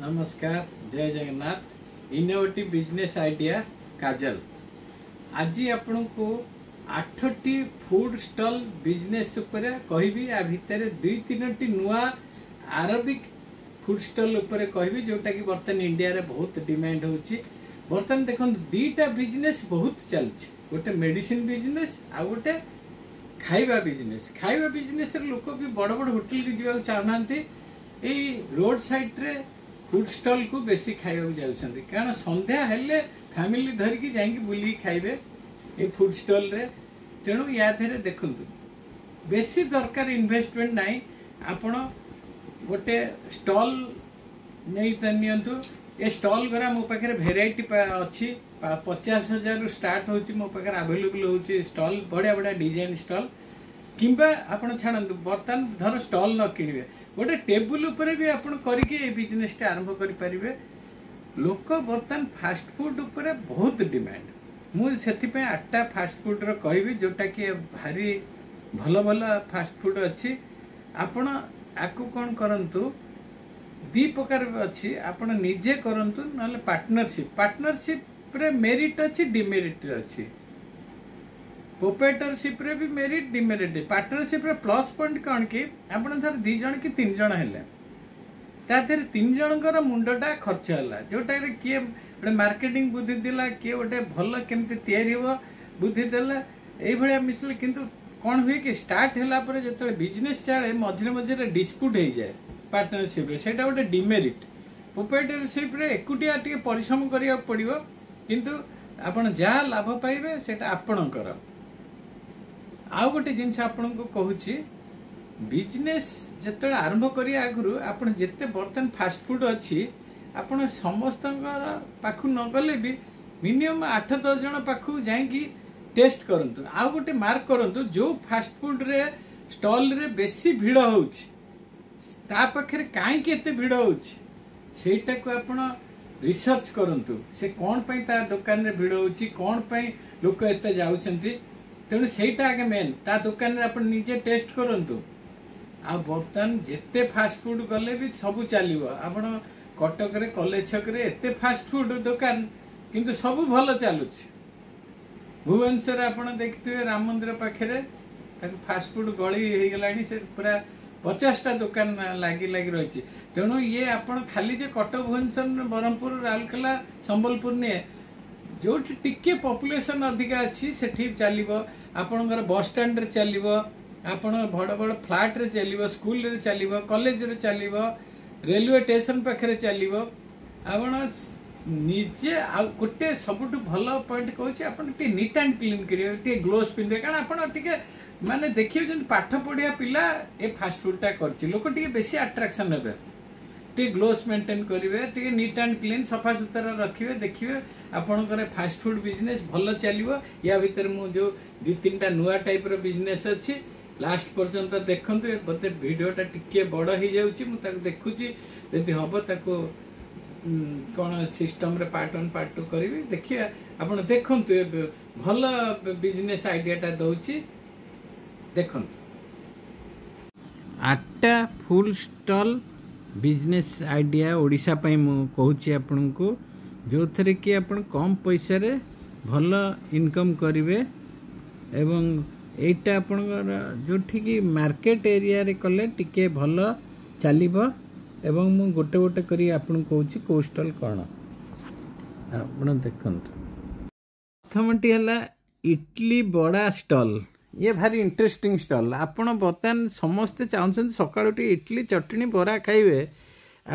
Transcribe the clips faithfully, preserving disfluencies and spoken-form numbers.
नमस्कार, जय Jagannath. Innovative business idea काजल आज आपण को आठटी फूड स्टॉल बिजनेस उपर कहबी, आ भितर दुई तीन नुआ आरबिक फूड स्टॉल उपर कहबी जोटा कि बर्तन इंडिया रे बहुत डिमांड होची। बर्तन देखो दुईटा बिजनेस बहुत चलची, गोटे मेडिसिन बिजनेस आ गोटे खाइबा बिजनेस। खाइबा बिजनेस लोक भी बड़ बड़ होटेल के जावाक चाहनांती, ए रोड साइड रे फूड स्टॉल को बेसी खाइबा जाउछंती, कारण संध्या हेले फैमिली धरिकी जाइकी बुली खाइबे ये फूड स्टॉल रे। तेणु या देरे देखंतु बेसी दरकार इन्वेस्टमेंट नाई, आपण गोटे स्टॉल नहीं तनियंतु। ए स्टॉल गरा मो पाखरे भेराइटी अछि, पचास हजार रु स्टार्ट होछि, मो पाखरे अवेलेबल होछि स्टॉल, बड़ा बड़ा डिजाइन स्टॉल। किंबा आपण छाणंतु बर्तन धर स्टॉल न किनिबे, गोटे टेबुल ऊपर भी आपण करिके ए बिजनेस टा आरंभ करि परिबे। लोक बर्तन फास्ट फूड ऊपर बहुत डिमांड, मुझे से आठटा फास्टफुड रही जोटा कि भारी भल भल फास्टफुड अच्छी। आपण आपको कौन करंतु दी प्रकार अच्छी, आपण निजे करंतु नले पार्टनरशिप। पार्टनरशिप रे मेरिट अच्छी, डिमेरिट अच्छी, प्रोप्राइटरशिप रे भी मेरिट डिमेरिट। पार्टनरशिप रे प्लस पॉइंट कौन कि आपण धर दी जन कि तीन जन हेले, ताधर तीन जनकर मुंडा खर्च है, जोटा किए गोटे मार्केटिंग बुद्धि देला, किए गोटे भल केमती या बुद्धि देला, ये मिसले। किंतु कौन हुए कि स्टार्ट होला पर जतले बिजनेस चले मझे मझे डिस्प्यूट हो जाए पार्टनरशिप रे, सेटा गोटे डिमेरिट। प्रोप्राइटरशिप रे एकुटिया टिके परिश्रम करिया पड़िबो, किंतु आपण जा लाभ पाइबे सेटा आपणकर। आउ गोटे जिंस आपण को कहूची, बिजनेस जतले आरंभ करिया आगुरु आपण जते बर्तन फास्टफुड अछि आपण समस्त पाखु न गले भी मिनिमम आठ दस जन पाखु जाइकी टेस्ट करंतु, आउ गोटे मार्क करंतु जो फास्टफुड रे स्टॉल रे बेसी भीड़ होउछ ता पाखरे काई केते भीड़ होउछ सेटा को आपण रिसर्च करंतु, से कोन पई ता दुकान रे भीड़ होउछ, कोन पई लोक एते जाउछंती। तेणु सेटा आगे मेन ता दुकान रे आपण निजे टेस्ट करंतु। आ बर्तन जेते फास्टफुड गले भी सब चलिबो, आपण कटक रे कॉलेज छक रे एते फास्टफुड दुकान किंतु सब भल चलुछि। भुवनेश्वर आपण देखिथिबे राम मंदिर पाखरे ताको फास्टफुड गली हे गलानी, से पूरा पचास टा दुकान लागी लागी रहिछि। तेणु ये आपण खाली जे कटक भुवनेश्वर ब्रह्मपुर राउरकेला संबलपुर ने जोठी टिके पॉपुलेशन अधिका अछि सेठी चलिबो, आपणकर बस स्टैंड रे चलिबो, आपण बड़ बड़ फ्लैट रे चलिबो, स्कूल रे चलिबो, कॉलेज रे चलिबो, रेलवे स्टेशन पाखे चलो। आप निजे गोटे सब भल पॉइंट कहते नीट एंड क्लीन करेंगे, ग्लोव्स पिंधे, कारण आपड़ मानते देखिए जो पाठ पढ़िया पिला ये फास्टफुडा करोक बेसी आट्राक्शन हे, टे ग्लोव्स मेन्टेन करेंगे, नीट एंड क्लीन सफा सुतरा रखिए, देखिए आपणकर फास्टफुड बिजनेस भल चलो। या भितर मुझे जो दी तीन टा नुआ टाइप बिजनेस अच्छी, लास्ट पर्यंत देखते बोलते भिडटा टी बड़ हो जाए देखुची, यदि हम ताको कौन सिस्टम रे पार्ट वन पार्ट टू करी देखिए। आप देखते भल बिजनेस आइडियाटा दौची, देखु आठटा food stall business idea Odisha पे मुझे आपण को, जो थे कि आप कम पैसा भल इनकम करेंगे। एवं एटा आपण जो कि मार्केट एरिया रे कले टिके भल चलिबो। एवं मु गोटे गोटे करी आपण कहूची को स्टॉल कौन आपण देखंतु। प्रथमटी हला इडली बड़ा स्टॉल, ये भारी इंटरेस्टिंग स्टॉल। आपण बर्तन समस्त चाहते सकाळु इडली चटनी बरा खाइबे,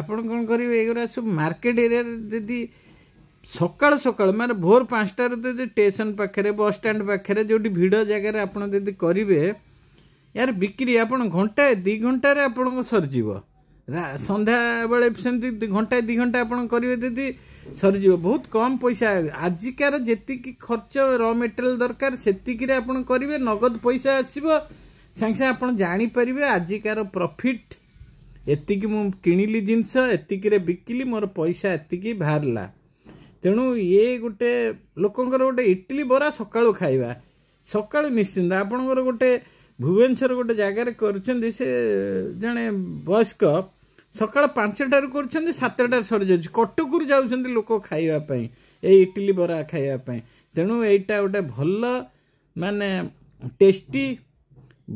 आपण कोन करिवे एगुरा सब मार्केट एरिया रे सकाल सकाल माने भोर पाँचटार जब स्टेशन पाखे बस स्टैंड पाखे जो भिड़ जगार आपड़ी करेंगे यार बिक्री आप घंटाए दी घंटार आपको सरीज, संध्या बेले से घंटाए दी घंटा आप करेंगे दीदी सरीज, बहुत कम पैसा। आजिकार जी खर्च र मेटेरियाल दरकार से आप करेंगे, नगद पैसा आसो सांगे सांगे आप जापर। आजिकार प्रॉफिट एतिक मुझे जिनस एतिक बिकिली मोर पैसा एतिक बाहरला। तेणु ये गोटे लोकंकर गोटे इडली बरा सकाळु खाइबा सकाळु निश्चिंत। आपणकर गोटे भुवनेश्वर गोटे जगार कर जड़े वयस्क सकाळ पाँचटार कर सातटार सरी जाऊँच कटकूर जाऊँच लोक खावाई ये इडली बरा खावाई तेणु यहाँ गोटे भल माने टेस्टी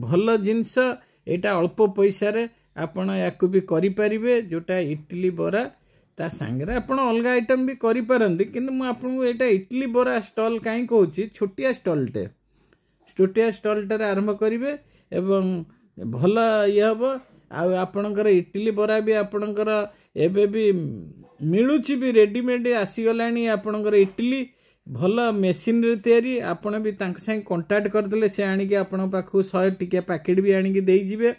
भल जिनस यहाँ अल्प पैसार आपड़ या भी करें जोटा इडली बरा ता सांगे आप अलग आइटम भी करें कि मुझे इडली बरा स्टल कहीं कहे छोटिया स्टलटे छोटिया स्टलटे आरंभ करेंगे एवं भल ये हम आपणकर इडली बरा भी आपणकर एबे भी मिलूची भी रेडीमेड आसीगला आपणकर इडली भल मेसीन रे तैयारी आपण भी तांक संग कांटेक्ट करदले से आनी के आपण पाखु सौ टिके पैकेट भी आनी के देई जिवे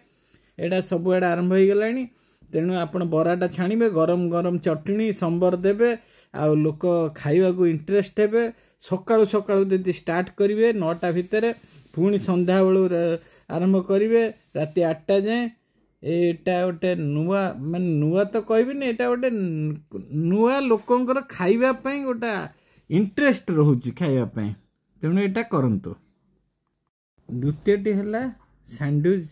एडा सब एडा आरंभ हो गलानी। तेणु आपण बराटा छाणीबे गरम गरम चटनी संबर देबे आ लोक खाइबा को इंटरेस्ट हेबे सकाळु सकाळु जदी स्टार्ट करिवे नौटा भितरे पुणी संध्या बेलु आरंभ करिवे राती आठटा जाए एटा गोटे नुआ मान नुआ तो कहबी एटा गोटे नुआ लोकंकर खाइबा पई गोटा इंटरेस्ट रोची खाइबा। तेणु एटा करंतु। द्वितीयटी हैला सैंडविच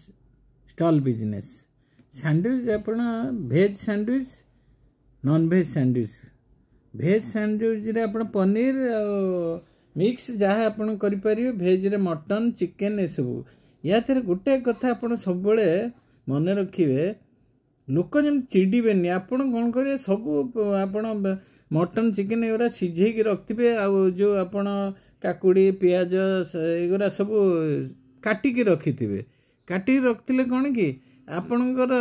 स्टॉल बिजनेस। सैंडविच आपण veg sandwich non veg sandwich veg sandwich रे आपण पनीर मिक्स जहाँ आपण करि परियो भेज रे मटन चिकन ए सब या थेर गोटे कथा आपण सब बेले मन रखिए लोक जमी चिड़े आपड़ कौन करेंगे सब आप मटन चिकेन युरा सीझे रखिथे आउ जो आप काकुड़ी पिज युरा सब काटिकी रखिथे काटिकी रखते कौन कि आपणकर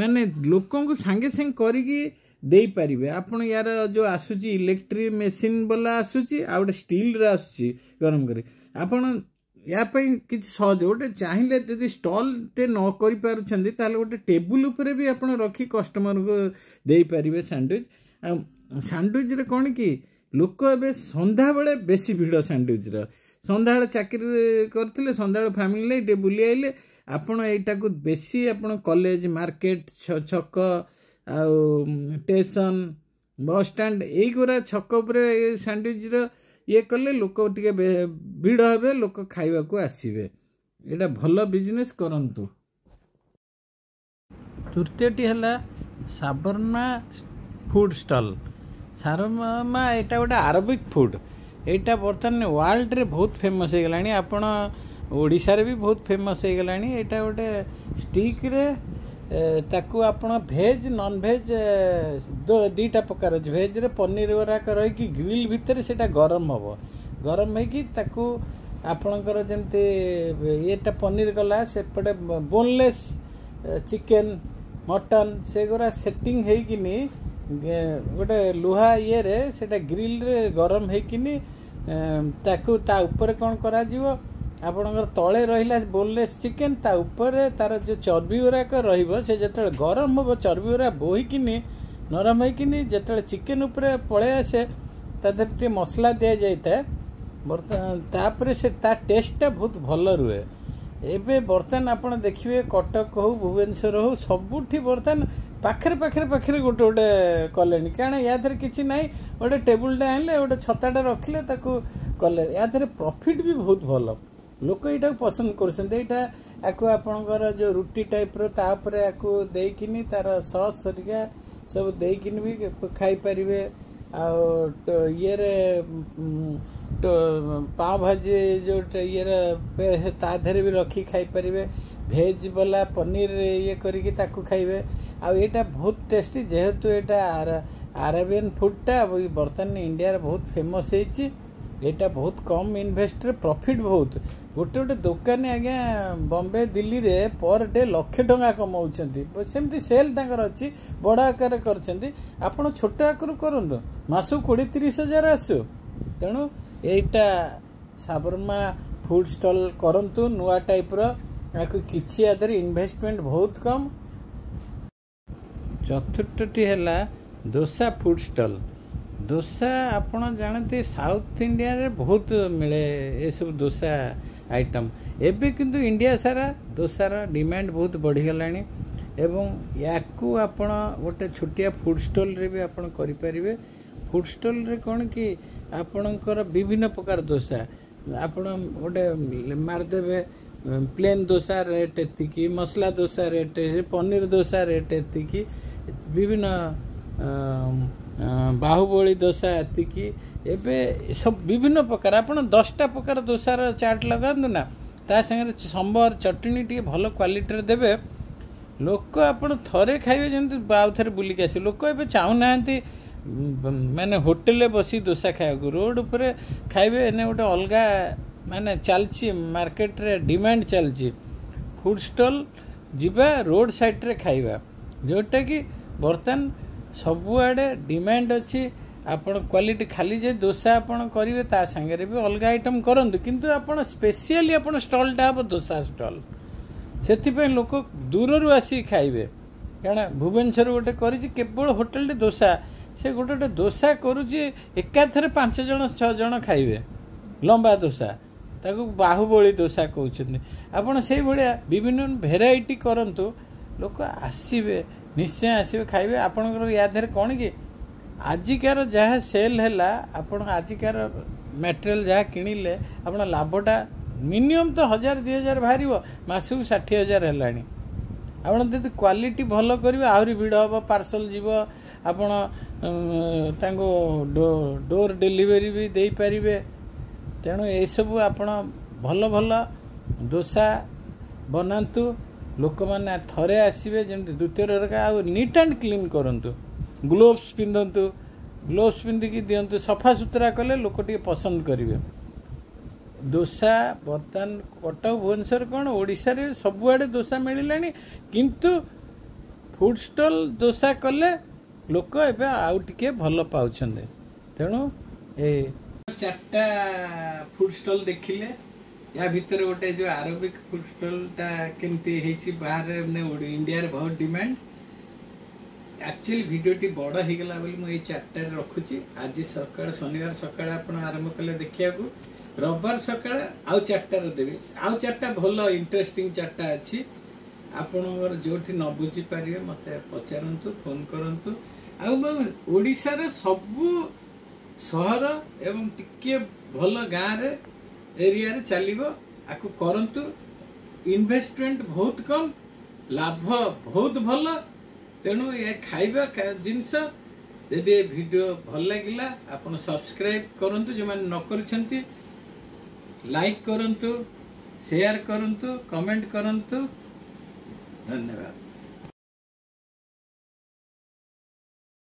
मानने लोक सांगे सांगे करें आपड़ यार जो आसूँ इलेक्ट्रिक मेसीन वाला आसूसी आ गए स्टील आसूसी गरम कर या कि गोटे चाहिए जब स्टलटे न कर गोटे टेबुल उपर भी आप रखी कस्टमर को दे पारे सैंडविच। सैंडविच कौन कि लोक ए सन्धा बेले बेसी भिड़ सैंडविच्र सन्धाबे चाकरी करते सन्धा फैमिली टे बुले आइले आपड़ यटा को बेसी आप कॉलेज मार्केट छक स्टेशन बस स्टैंड यही छक सैंडविच्र ये कले लोक टे भिड़ हे लोक खाइबा को आसबे एटा भल बिजनेस करंतु। तृतीयटी है साबरमा फूड स्टॉल। साबरमा एटा गोटे आरबिक फूड एटा बर्तमान वर्ल्ड रे बहुत फेमस हो गलानी आपण ओडिशा रे भी बहुत फेमस हो गलानी। एटा गोटे स्टिक रे ताकू आपण भेज नॉन भेज दीटा प्रकार अच्छे भेज रे पनीर वराक रही ग्रिल भितर से गरम हम गरम हो आपणकर जमती येटा पनीर गला सेपटे बोनलेस चिकेन मटन से गुरा सेटिंग होनी गोटे लुहा ये रे सेटा ग्रिल रे गरम होनी ताकू ता ऊपर कौन करा जीवो आपणकर तले रहा बोनलेस चिकेन ता उपर तार जो चर्बी गुराक रे जो गरम हम चर्बी गुरा बोहिकिनी नरम होनी जो चिकेन उपर पलै आसे तादे मसला दि जाए तापर से ता टेस्टा बहुत भल रुहे। एवं बर्तमान आपड़ देखिए कटक हो भुवनेश्वर हो सबुठी बर्तमान पाखे पाखे पाखे गोटे गोटे कले क्या या कि ना गोटे टेबुलटा आनले गोटे छताटा रखिले कले या प्रॉफिट भी बहुत भल लोक यहाँ पसंद कर जो रुटी टाइप रही तार सस हरिका सब देकिन भी खाईपारे ये रे तो पाव भाजी जो ये रे ताधर भी रखी खाईपारे भेज वाला पनीर ये करके खाइबे आईटा बहुत टेस्टी जेहेतु यहाँ अरेबियन फूडटा बर्तमान इंडिया बहुत फेमस होती एटा बहुत कम इन्वेस्ट रे प्रॉफिट बहुत गोटे गोटे दुकानी आज्ञा बम्बे दिल्ली रे पर डे लक्षे टका कमाउछंती सेमती सेल तांकर अछि बड़ा आकार करछंती आपण छोट आकार करंदो मासु कोड़ी तीस हजार आसो। तेणु एटा साबरमा फूड स्टॉल करंतु नुआ टाइप रो किछि आदर इन्वेस्टमेंट बहुत कम। चतुर्थटी हैला डोसा फूड स्टॉल। डोसा आपड़ जानते साउथ इंडिया रे बहुत मिले ये सब डोसा आइटम एबे किंतु इंडिया सारा डोसार डिमांड बहुत बढ़ीगला एवं या आप गोटे छोटिया फूड स्टॉल रे भी आपड़ करें फूड स्टॉल रे कौन कि आपणकर विभिन्न प्रकार डोसा आप गोटे मारदेवे प्लेन डोसा रेट एति, मसला डोसा रेट, पनीर डोसा रेट एति, विभिन्न बाहुबली डोसा एति, एबे सब विभिन्न प्रकार आप दसटा प्रकार डोसार चाट लगातु ना, ता संगे सांबर चटनी टे भल क्वालिटी देवे, लोक आप थे खाइबे जंती आउ थे बुलिक आस। लोक ए चाहूना मैंने होटेल बस डोसा खाया, रोड पर खाइबे एने गोटे अलग माने चलची मार्केट रे डिमांड चलची। फूड स्टॉल जीवा रोड साइड रे खाइबा जोटा कि बर्तन सबुआडे डिमांड अच्छी। आपण क्वालिटी खाली जे डोसा आपण करिवे ता संगे रे भी अलग आइटम करंतु, किंतु आपण स्पेशली आपण स्टॉल टा हो डोसा स्टॉल, सेति पे लोक दूर रु आसी खाइबे। कारण भुवनेश्वर गोटे करिछि केवल होटल रे डोसा, से गोटे गोटे डोसा करूछि एकाथरे पांच जण छह जण खाइबे लंबा डोसा, ताकू बाहुबली डोसा कहते। आपड़ से भाया विभिन्न भेराइटी करूँ, लोक आसवे निश्चय आसवे खाइबे। आपणकर या देहर कौन कि आजिकार जहाँ सेल है, आप आजिकार मेटेरियाल जहाँ किणिले आप लाभटा मिनिमम तो हजार दि हजार बाहर, मसकू षाठी हजार है। आपड़ जो क्वालिटी भल कर आहरी भिड़ हम, पार्सल जीव आप डोर डेलीवरी भी दे पारे। तेणु ये सब आपण भल भल डोसा बनातु, लोक मैंने थे आसवे जमी द्वितीय रखा। आ नीट एंड क्लीन करूँ, ग्लोव्स पिंधतु, ग्लोव्स पिंधिकी दिंतु, सफा सुतरा कले लोक टे पसंद करेंगे। डोसा बर्तमान कटक भुवनेश्वर कौन ओडिशा रे सबुआडे डोसा मिललानी, किंतु फूड स्टॉल डोसा कले लोक एबे आउ टिके भल पाउछन्दे। तेणु ए चार्टा फूड स्टॉल देखिले, या भीतर गोटे जो आरबिक फूड स्टॉलटा केमती हेछि बाहर इंडिया रे बहुत डिमांड। एक्चुअली भिडियोटी बड़ हो गला बोली मु चार्टा रखुची। आज सकाळ शनिवार सकाळ आपण आरंभ कले देखिया को, रविवार सकाळ आउ चार्टा देबे। आउ चार्टा भल इंटरेस्टिंग चार्टा अछि, आपण जोठी न बुझी पारिबे मते पचारंतु, फोन करंतु। आउ ओडिसा रे सबु सहर एवं टिके भल गाँव एरिया रे चलो। आपको करंतु, इन्वेस्टमेंट बहुत कम, लाभ बहुत भल। तेणु ये खाइबा जिनस यदि वीडियो भल लगिला आपन सब्सक्राइब करंतु, जो मैंने न करछंती लाइक करंतु, शेयर करंतु, कमेंट करंतु। धन्यवाद।